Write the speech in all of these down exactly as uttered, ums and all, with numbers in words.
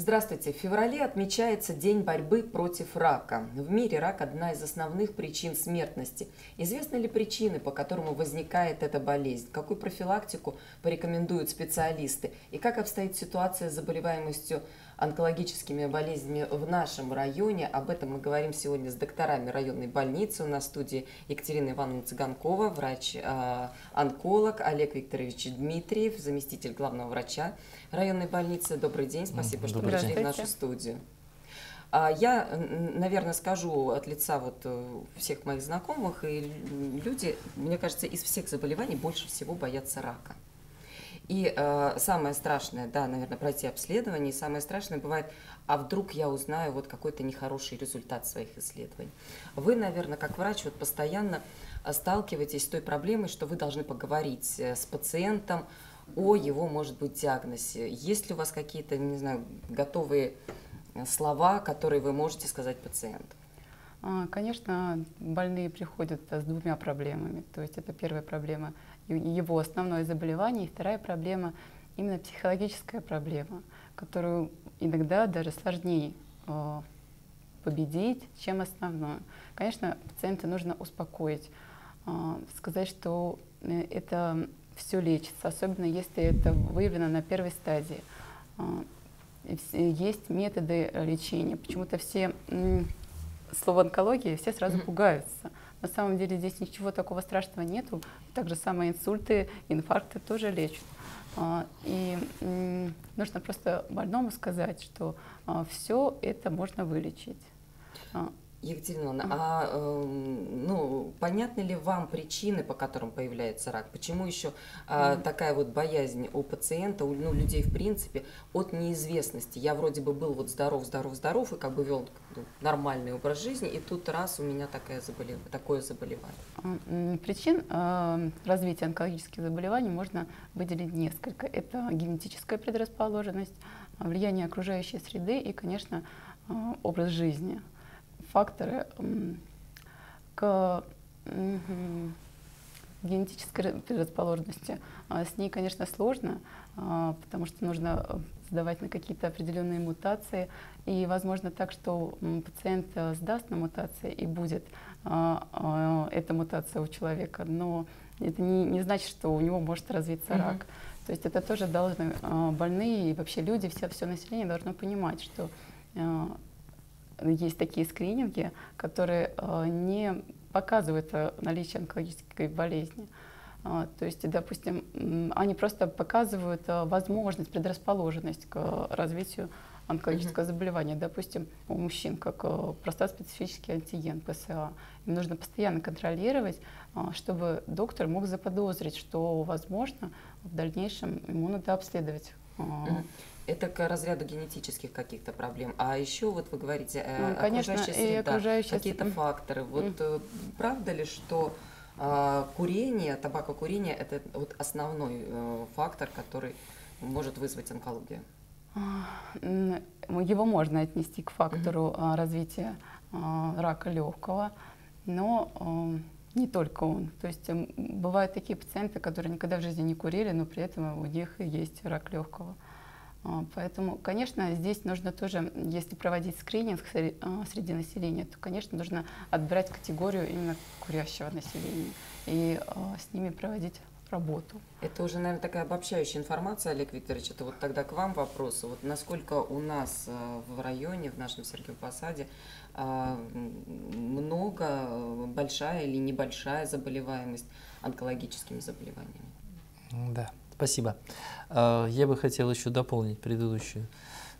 Здравствуйте! В феврале отмечается День борьбы против рака. В мире рак – одна из основных причин смертности. Известны ли причины, по которым возникает эта болезнь? Какую профилактику порекомендуют специалисты? И как обстоит ситуация с заболеваемостью онкологическими болезнями в нашем районе? Об этом мы говорим сегодня с докторами районной больницы. У нас в студии Екатерина Ивановна Цыганкова, врач-онколог, Олег Викторович Дмитриев, заместитель главного врача районной больницы. Добрый день, спасибо, что пришли в нашу студию. Я, наверное, скажу от лица вот всех моих знакомых, и люди, мне кажется, из всех заболеваний больше всего боятся рака. И э, самое страшное, да, наверное, пройти обследование, и самое страшное бывает, а вдруг я узнаю вот какой-то нехороший результат своих исследований. Вы, наверное, как врач вот постоянно сталкиваетесь с той проблемой, что вы должны поговорить с пациентом о его, может быть, диагнозе. Есть ли у вас какие-то, не знаю, готовые слова, которые вы можете сказать пациенту? Конечно, больные приходят с двумя проблемами. То есть это первая проблема – его основное заболевание, и вторая проблема – именно психологическая проблема, которую иногда даже сложнее победить, чем основную. Конечно, пациента нужно успокоить, сказать, что это все лечится, особенно если это выявлено на первой стадии. Есть методы лечения. Почему-то все… Слово онкология, все сразу пугаются. На самом деле здесь ничего такого страшного нету. Также самые инсульты, инфаркты тоже лечат. И нужно просто больному сказать, что все это можно вылечить. Екатерина, а ну, понятны ли вам причины, по которым появляется рак? Почему еще а, такая вот боязнь у пациента, у ну, людей в принципе, от неизвестности? Я вроде бы был вот здоров, здоров, здоров и как бы вел нормальный образ жизни, и тут раз у меня такая заболев... такое заболевание. Причин э, развития онкологических заболеваний можно выделить несколько. Это генетическая предрасположенность, влияние окружающей среды и, конечно, э, образ жизни. Факторы к генетической предрасположенности. С ней, конечно, сложно, потому что нужно сдавать на какие-то определенные мутации. И возможно так, что пациент сдаст на мутации и будет эта мутация у человека, но это не, не значит, что у него может развиться рак. Mm-hmm. То есть это тоже должны больные и вообще люди, все, все население должно понимать, что есть такие скрининги, которые не показывают наличие онкологической болезни. То есть, допустим, они просто показывают возможность, предрасположенность к развитию онкологического заболевания. Допустим, у мужчин как простатоспецифический антиген, П С А. Им нужно постоянно контролировать, чтобы доктор мог заподозрить, что, возможно, в дальнейшем ему надо обследовать. Это к разряду генетических каких-то проблем. А еще вот вы говорите, ну, конечно, окружающая среда, окружающая... какие-то факторы. Вот mm. правда ли, что э, курение, табакокурение – это вот основной э, фактор, который может вызвать онкологию? Его можно отнести к фактору mm. развития э, рака легкого, но… Э, не только он. То есть бывают такие пациенты, которые никогда в жизни не курили, но при этом у них есть рак легкого. Поэтому, конечно, здесь нужно тоже, если проводить скрининг среди населения, то, конечно, нужно отбирать категорию именно курящего населения и с ними проводить работу. Это уже, наверное, такая обобщающая информация, Олег Викторович. Это вот тогда к вам вопрос. Вот насколько у нас в районе, в нашем Сергиево-Посаде, много, большая или небольшая заболеваемость онкологическими заболеваниями? Да, спасибо. Я бы хотел еще дополнить предыдущую,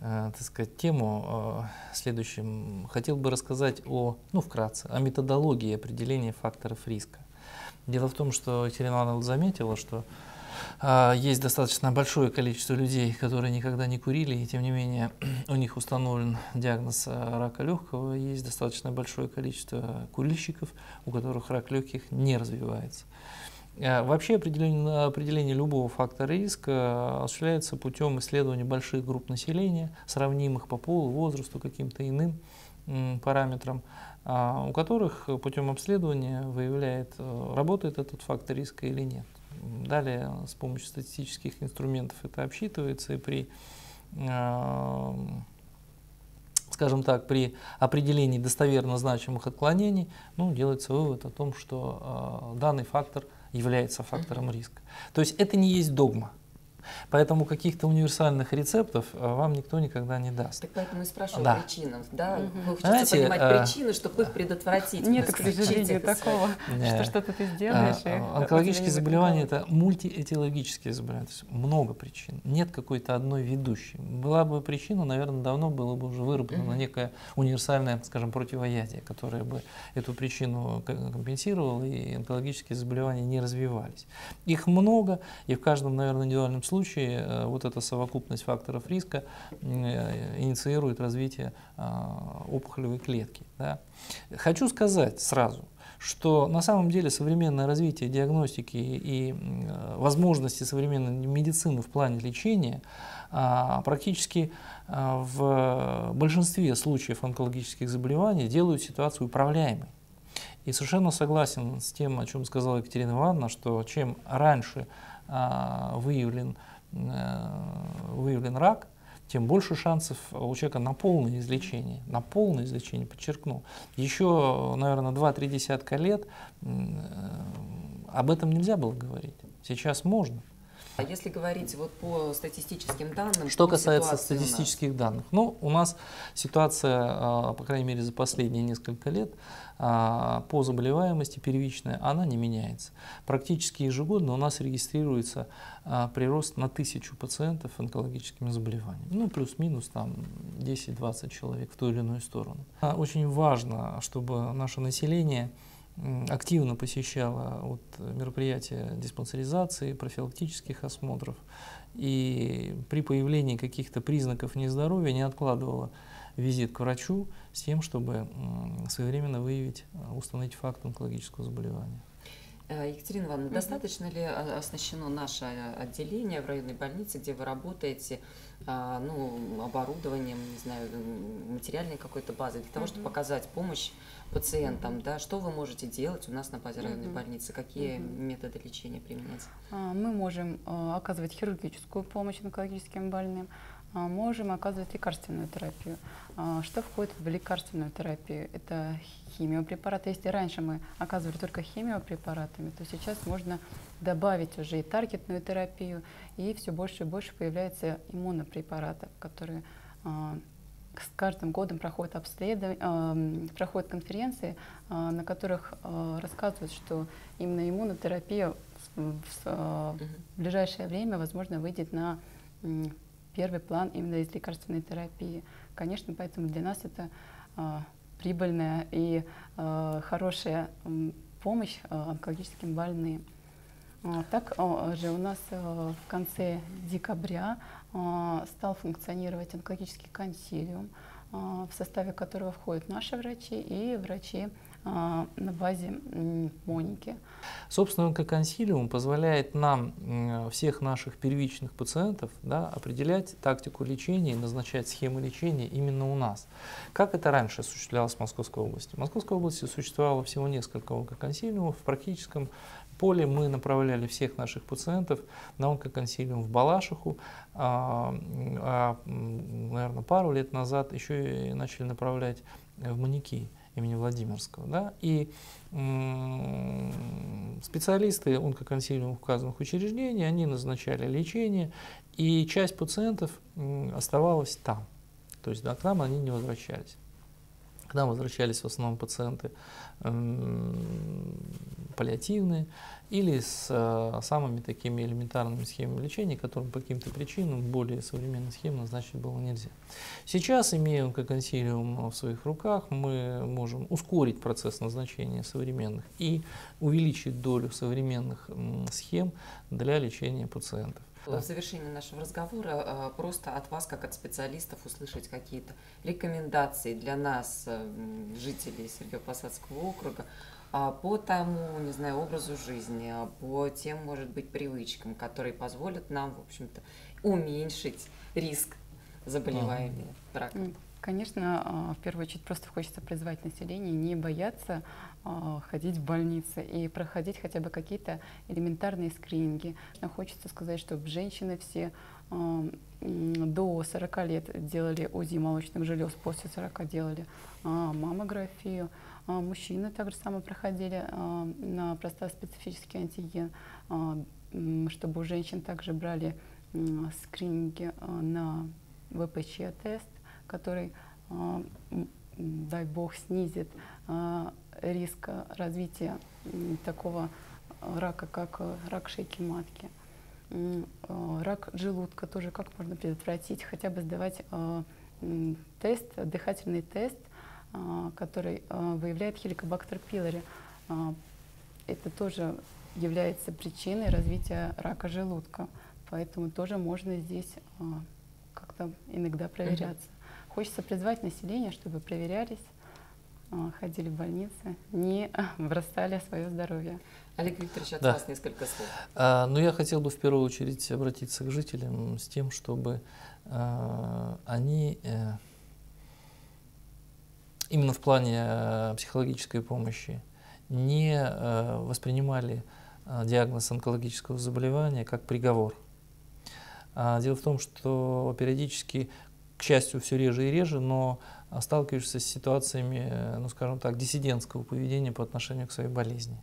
так сказать, тему. Следующим хотел бы рассказать о, ну, вкратце, о методологии определения факторов риска. Дело в том, что Екатерина Ивановна заметила, что э, есть достаточно большое количество людей, которые никогда не курили, и тем не менее у них установлен диагноз рака легкого. Есть достаточно большое количество курильщиков, у которых рак легких не развивается. Э, вообще определение, определение любого фактора риска осуществляется путем исследования больших групп населения, сравнимых по полу, возрасту, каким-то иным м, параметрам, у которых путем обследования выявляет, работает этот фактор риска или нет. Далее с помощью статистических инструментов это обсчитывается, и при скажем так, при определении достоверно значимых отклонений, ну, делается вывод о том, что э, данный фактор является фактором риска. То есть это не есть догма. Поэтому каких-то универсальных рецептов вам никто никогда не даст. Так поэтому и спрашиваю да. о причинах. Да? Угу. Хочется понимать э, причины, чтобы их предотвратить. Нет, к сожалению, такого, что что-то ты сделаешь. Онкологические заболевания – это мультиэтиологические заболевания. То есть много причин. Нет какой-то одной ведущей. Была бы причина, наверное, давно было бы уже выработано некое универсальное, скажем, противоядие, которое бы эту причину компенсировало, и онкологические заболевания не развивались. Их много, и в каждом, наверное, индивидуальном случае В случае вот эта совокупность факторов риска инициирует развитие опухолевой клетки. Да. Хочу сказать сразу, что на самом деле современное развитие диагностики и возможности современной медицины в плане лечения практически в большинстве случаев онкологических заболеваний делают ситуацию управляемой. И совершенно согласен с тем, о чем сказала Екатерина Ивановна, что чем раньше выявлен, выявлен рак, тем больше шансов у человека на полное излечение. На полное излечение, подчеркну. Еще, наверное, два-три десятка лет об этом нельзя было говорить. Сейчас можно. А если говорить вот по статистическим данным? Что касается статистических данных, ну, у нас ситуация, по крайней мере, за последние несколько лет по заболеваемости первичная, она не меняется. Практически ежегодно у нас регистрируется прирост на тысячу пациентов с онкологическими заболеваниями. Ну, плюс-минус там десять-двадцать человек в ту или иную сторону. Очень важно, чтобы наше население активно посещала вот мероприятия диспансеризации, профилактических осмотров, и при появлении каких-то признаков нездоровья не откладывала визит к врачу с тем, чтобы своевременно выявить, установить факт онкологического заболевания. Екатерина Ивановна, mm-hmm. достаточно ли оснащено наше отделение в районной больнице, где вы работаете, ну, оборудованием, не знаю, материальной какой-то базой для того, mm-hmm. чтобы оказать помощь пациентам? Mm-hmm. Да? Что вы можете делать у нас на базе районной mm-hmm. больницы? Какие mm-hmm. методы лечения применять? Мы можем оказывать хирургическую помощь онкологическим больным, можем оказывать лекарственную терапию. Что входит в лекарственную терапию? Это химиопрепараты. Если раньше мы оказывали только химиопрепаратами, то сейчас можно добавить уже и таргетную терапию, и все больше и больше появляется иммунопрепаратов, которые с каждым годом проходят обследования, проходят конференции, на которых рассказывают, что именно иммунотерапия в ближайшее время, возможно, выйдет на первый план именно из лекарственной терапии. Конечно, поэтому для нас это э, прибыльная и э, хорошая э, помощь э, онкологическим больным. Э, так э, же у нас э, в конце декабря э, стал функционировать онкологический консилиум, э, в составе которого входят наши врачи и врачи э, на базе э, МОНИКИ. Собственно, онкоконсилиум позволяет нам, всех наших первичных пациентов, да, определять тактику лечения и назначать схемы лечения именно у нас. Как это раньше осуществлялось в Московской области? В Московской области существовало всего несколько онкоконсилиумов. В практическом поле мы направляли всех наших пациентов на онкоконсилиум в Балашиху. А, а, наверное, пару лет назад еще и начали направлять в МОНИКИ имени Владимирского. Да? И специалисты онкоконсилиумов указанных учреждений, они назначали лечение, и часть пациентов оставалась там. То есть да, к нам они не возвращались. К нам возвращались в основном пациенты паллиативные или с самыми такими элементарными схемами лечения, которым по каким-то причинам более современных схем назначить было нельзя. Сейчас, имея онкоконсилиум в своих руках, мы можем ускорить процесс назначения современных и увеличить долю современных схем для лечения пациентов. В завершении нашего разговора просто от вас, как от специалистов, услышать какие-то рекомендации для нас, жителей Сергиево-Посадского округа, по тому, не знаю, образу жизни, по тем, может быть, привычкам, которые позволят нам, в общем-то, уменьшить риск заболевания раком. Конечно, в первую очередь просто хочется призвать население не бояться ходить в больницы и проходить хотя бы какие-то элементарные скрининги. Но хочется сказать, чтобы женщины все до сорока лет делали УЗИ молочных желез, после сорока делали маммографию. Мужчины также само проходили на простатоспецифический антиген, чтобы у женщин также брали скрининги на вэ пэ че тест, который, дай бог, снизит риск развития такого рака, как рак шейки матки. Рак желудка тоже как можно предотвратить, хотя бы сдавать тест, дыхательный тест, который выявляет хеликобактер пилори. Это тоже является причиной развития рака желудка, поэтому тоже можно здесь как-то иногда проверяться. Хочется призвать население, чтобы проверялись, ходили в больницы, не бросали свое здоровье. Олег Викторович, от да. вас несколько слов. А, ну, я хотел бы в первую очередь обратиться к жителям с тем, чтобы а, они а, именно в плане психологической помощи не а, воспринимали а, диагноз онкологического заболевания как приговор. А, дело в том, что периодически, к счастью, все реже и реже, но сталкиваешься с ситуациями, ну, скажем так, диссидентского поведения по отношению к своей болезни.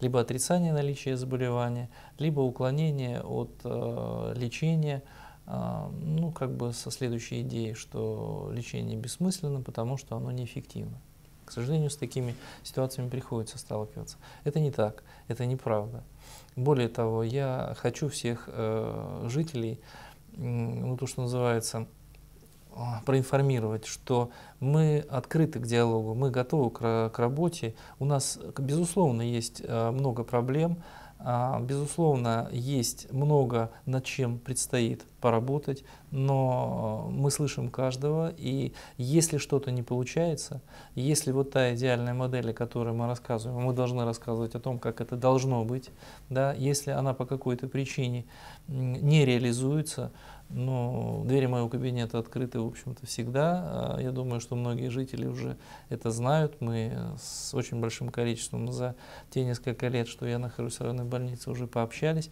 Либо отрицание наличия заболевания, либо уклонение от э, лечения, э, ну, как бы со следующей идеей, что лечение бессмысленно, потому что оно неэффективно. К сожалению, с такими ситуациями приходится сталкиваться. Это не так, это неправда. Более того, я хочу всех э, жителей, э, ну, то, что называется, проинформировать, что мы открыты к диалогу, мы готовы к, к работе. У нас, безусловно, есть много проблем, безусловно, есть много над чем предстоит поработать, но мы слышим каждого, и если что-то не получается, если вот та идеальная модель, о которой мы рассказываем, мы должны рассказывать о том, как это должно быть, да, если она по какой-то причине не реализуется, ну, двери моего кабинета открыты, в общем-то, всегда. Я думаю, что многие жители уже это знают. Мы с очень большим количеством за те несколько лет, что я нахожусь в районной больнице, уже пообщались.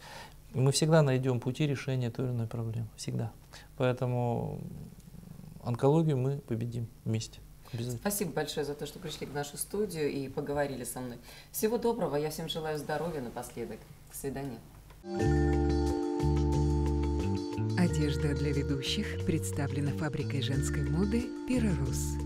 И мы всегда найдем пути решения той или иной проблемы. Всегда. Поэтому онкологию мы победим вместе. Спасибо большое за то, что пришли к нашу студию и поговорили со мной. Всего доброго. Я всем желаю здоровья напоследок. До свидания. Одежда для ведущих представлена фабрикой женской моды «ПиРоРус».